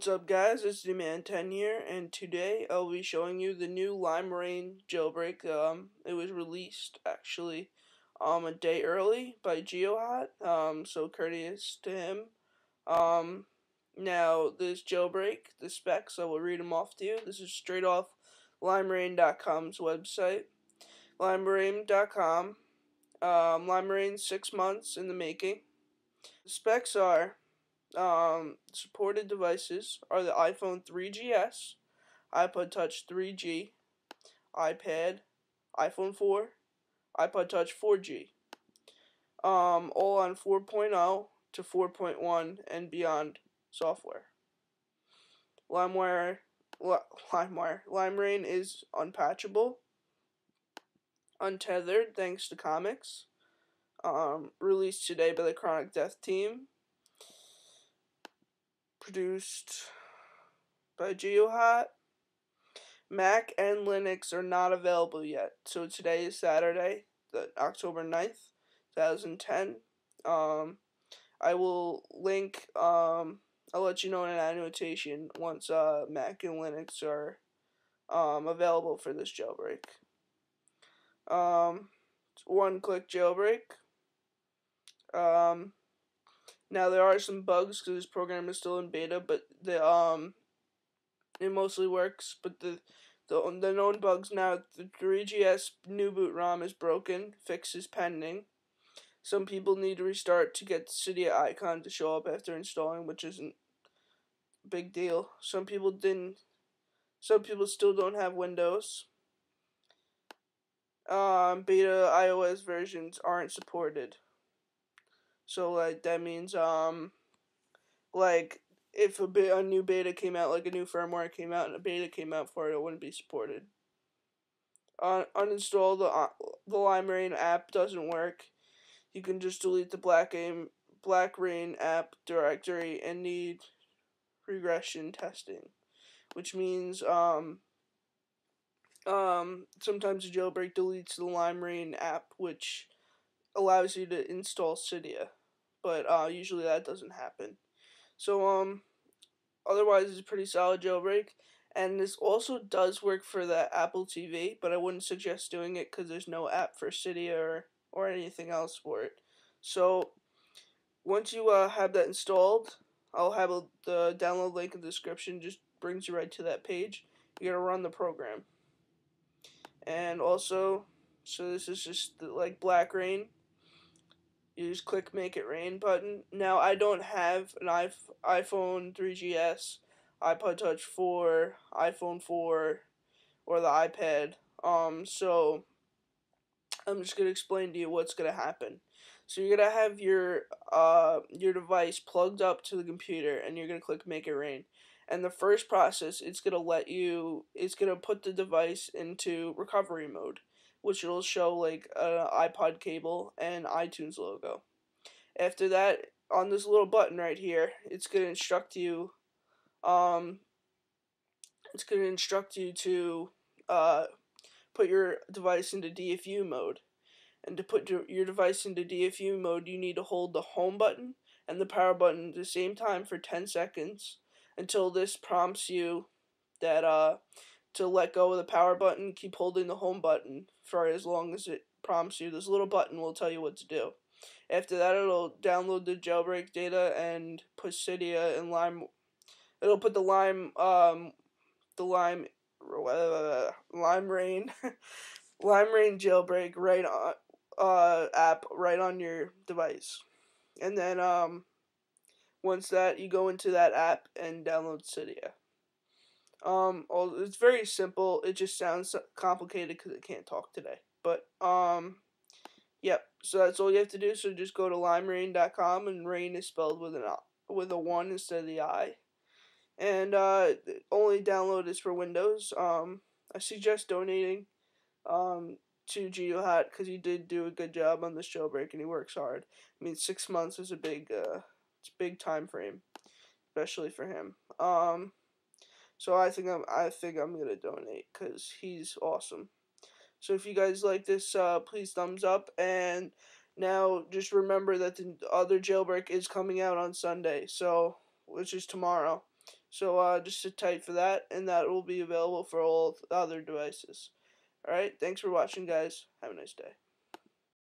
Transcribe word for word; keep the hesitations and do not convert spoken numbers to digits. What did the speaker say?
What's up guys, it's Demand ten here, and today I'll be showing you the new Limera one n jailbreak. Um, it was released, actually, um, a day early by Geohot, um, so courteous to him. Um, now, this jailbreak, the specs, I will read them off to you. This is straight off Limera one n dot com's website. Limera one n dot com, um, Limera one n six months in the making. The specs are... Um, supported devices are the iPhone three G S, iPod Touch three G, iPad, iPhone four, iPod Touch four G, um, all on four point oh to four point one and beyond software. LimeWire, li LimeWire, Limera one n is unpatchable, untethered thanks to comics, um, released today by the Chronic Death Team. Produced by Geohot. Mac and Linux are not available yet. So today is Saturday, the October ninth, two thousand ten. Um, I will link. Um, I'll let you know in an annotation once uh, Mac and Linux are um, available for this jailbreak. Um, one-click jailbreak. Um. Now, there are some bugs because this program is still in beta, but the um, it mostly works. But the, the the known bugs now, the three G S new boot ROM is broken. Fix is pending. Some people need to restart to get the Cydia icon to show up after installing, which isn't a big deal. Some people didn't. Some people still don't have Windows. Um, beta iOS versions aren't supported. So, like, that means, um, like, if a, bit, a new beta came out, like a new firmware came out and a beta came out for it, it wouldn't be supported. Uh, uninstall the uh, the Limera one n app doesn't work. You can just delete the blackra one n app directory and need regression testing, which means, um, um, sometimes a jailbreak deletes the Limera one n app, which allows you to install Cydia. But uh, usually that doesn't happen. So um, otherwise it's a pretty solid jailbreak, and this also does work for the Apple T V, but I wouldn't suggest doing it because there's no app for Cydia or, or anything else for it. So once you uh, have that installed, I'll have a, the download link in the description. Just brings you right to that page. You gotta run the program, and also so this is just the, like blackra one n. You just click Make It Rain button. Now, I don't have an iPhone three G S, iPod Touch four, iPhone four, or the iPad. Um, so I'm just gonna explain to you what's gonna happen. So you're gonna have your uh your device plugged up to the computer, and you're gonna click Make It Rain. And the first process, it's gonna let you, it's gonna put the device into recovery mode, which will show like an iPod cable and iTunes logo. After that, on this little button right here, it's going to instruct you. Um, it's going to instruct you to uh, put your device into D F U mode, and to put your device into D F U mode, you need to hold the home button and the power button at the same time for ten seconds until this prompts you that uh. to let go of the power button. Keep holding the home button for as long as it prompts you. This little button will tell you what to do. After that, it'll download the jailbreak data and push Cydia and Lime. It'll put the Lime, um, the Lime, uh, Limera one n, Limera one n jailbreak right on uh, app right on your device, and then um, once that, you go into that app and download Cydia. Um, it's very simple. It just sounds complicated because it can't talk today. But, um, yep. So that's all you have to do. So just go to Limera one n dot com, and rain is spelled with an with a one instead of the I. And uh, only download is for Windows. Um, I suggest donating um to Geohot because he did do a good job on this jailbreak, and he works hard. I mean, six months is a big uh, it's a big time frame, especially for him. Um. So I think I'm I think I'm gonna donate because he's awesome. So if you guys like this, uh, please thumbs up. And now just remember that the other jailbreak is coming out on Sunday, so which is tomorrow. So uh, just sit tight for that, and that will be available for all other devices. Alright, thanks for watching, guys. Have a nice day.